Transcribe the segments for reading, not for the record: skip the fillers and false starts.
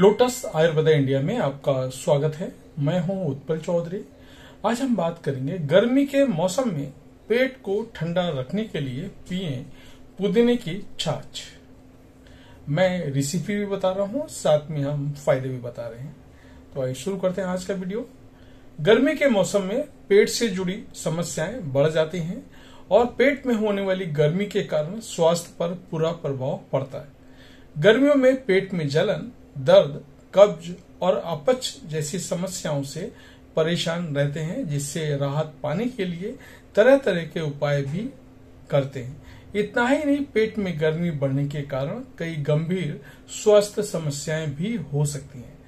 Lotus Ayurveda India में आपका स्वागत है। मैं हूं उत्पल चौधरी। आज हम बात करेंगे गर्मी के मौसम में पेट को ठंडा रखने के लिए पिए पुदीने की छाछ। मैं रेसिपी भी बता रहा हूं, साथ में हम फायदे भी बता रहे हैं। तो आइए शुरू करते हैं आज का वीडियो। गर्मी के मौसम में पेट से जुड़ी समस्याएं बढ़ जाती हैं और पेट में होने वाली गर्मी के कारण स्वास्थ्य पर बुरा प्रभाव पड़ता है। गर्मियों में पेट में जलन, दर्द, कब्ज और अपच जैसी समस्याओं से परेशान रहते हैं, जिससे राहत पाने के लिए तरह तरह के उपाय भी करते हैं। इतना ही नहीं, पेट में गर्मी बढ़ने के कारण कई गंभीर स्वास्थ्य समस्याएं भी हो सकती हैं।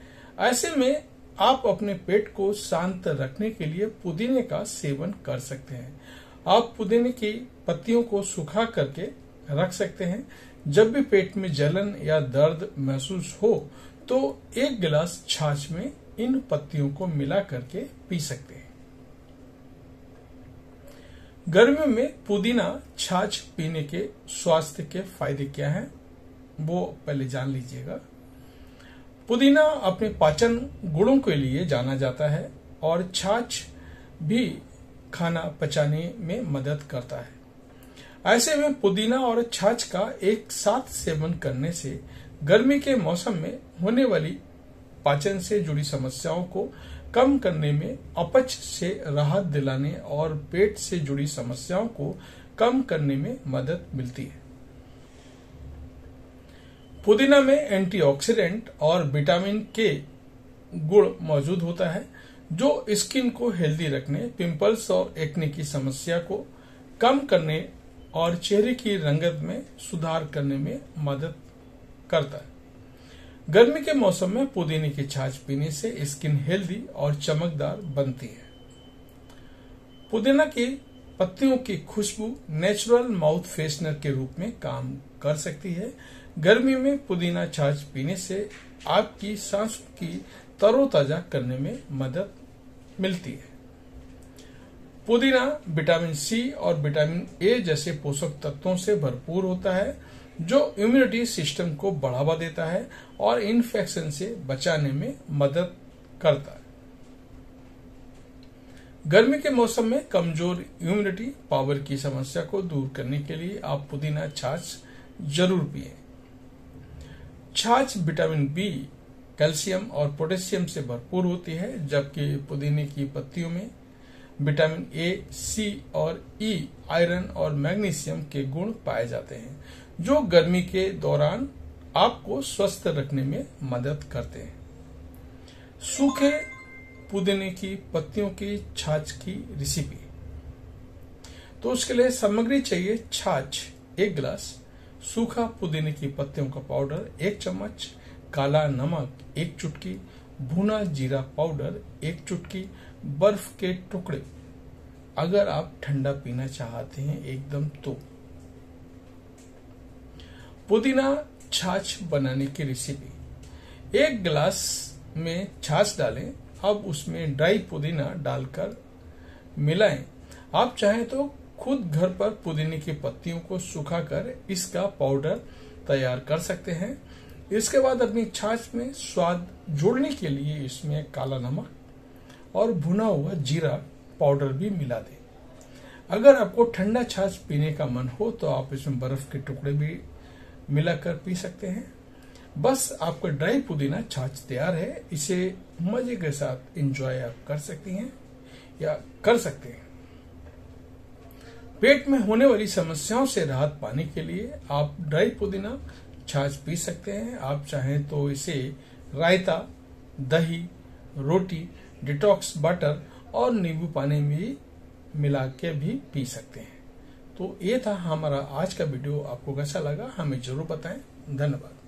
ऐसे में आप अपने पेट को शांत रखने के लिए पुदीने का सेवन कर सकते हैं। आप पुदीने की पत्तियों को सुखा करके रख सकते हैं। जब भी पेट में जलन या दर्द महसूस हो तो एक गिलास छाछ में इन पत्तियों को मिला करके पी सकते हैं। गर्मियों में पुदीना छाछ पीने के स्वास्थ्य के फायदे क्या हैं, वो पहले जान लीजिएगा। पुदीना अपने पाचन गुणों के लिए जाना जाता है और छाछ भी खाना पचाने में मदद करता है। ऐसे में पुदीना और छाछ का एक साथ सेवन करने से गर्मी के मौसम में होने वाली पाचन से जुड़ी समस्याओं को कम करने में, अपच से राहत दिलाने और पेट से जुड़ी समस्याओं को कम करने में मदद मिलती है। पुदीना में एंटीऑक्सीडेंट और विटामिन के गुण मौजूद होता है, जो स्किन को हेल्दी रखने, पिंपल्स और एक्ने की समस्या को कम करने और चेहरे की रंगत में सुधार करने में मदद करता है। गर्मी के मौसम में पुदीने की छाछ पीने से स्किन हेल्दी और चमकदार बनती है। पुदीना की पत्तियों की खुशबू नेचुरल माउथ फ्रेशनर के रूप में काम कर सकती है। गर्मी में पुदीना छाछ पीने से आपकी सांसों की तरोताजा करने में मदद मिलती है। पुदीना विटामिन सी और विटामिन ए जैसे पोषक तत्वों से भरपूर होता है, जो इम्यूनिटी सिस्टम को बढ़ावा देता है और इन्फेक्शन से बचाने में मदद करता है। गर्मी के मौसम में कमजोर इम्यूनिटी पावर की समस्या को दूर करने के लिए आप पुदीना छाछ जरूर पिए। छाछ विटामिन बी, कैल्शियम और पोटेशियम से भरपूर होती है, जबकि पुदीने की पत्तियों में विटामिन ए, सी और ई, आयरन और मैग्नीशियम के गुण पाए जाते हैं, जो गर्मी के दौरान आपको स्वस्थ रखने में मदद करते हैं। सूखे पुदीने की पत्तियों की छाछ की रेसिपी, तो उसके लिए सामग्री चाहिए छाछ 1 गिलास, सूखा पुदीने की पत्तियों का पाउडर 1 चम्मच, काला नमक 1 चुटकी, भुना जीरा पाउडर 1 चुटकी, बर्फ के टुकड़े, अगर आप ठंडा पीना चाहते हैं एकदम तो। पुदीना छाछ बनाने की रेसिपी, 1 गिलास में छाछ डालें। अब उसमें ड्राई पुदीना डालकर मिलाएं। आप चाहें तो खुद घर पर पुदीने की पत्तियों को सुखाकर इसका पाउडर तैयार कर सकते हैं। इसके बाद अपनी छाछ में स्वाद जोड़ने के लिए इसमें काला नमक और भुना हुआ जीरा पाउडर भी मिला दें। अगर आपको ठंडा छाछ पीने का मन हो तो आप इसमें बर्फ के टुकड़े भी मिलाकर पी सकते हैं। बस आपका ड्राई पुदीना छाछ तैयार है। इसे मजे के साथ एंजॉय आप कर सकती हैं या कर सकते हैं। पेट में होने वाली समस्याओं से राहत पाने के लिए आप ड्राई पुदीना छाछ पी सकते हैं। आप चाहें तो इसे रायता, दही, रोटी, डिटॉक्स वाटर और नींबू पानी में मिला के भी पी सकते हैं। तो ये था हमारा आज का वीडियो। आपको कैसा लगा हमें जरूर बताएं। धन्यवाद।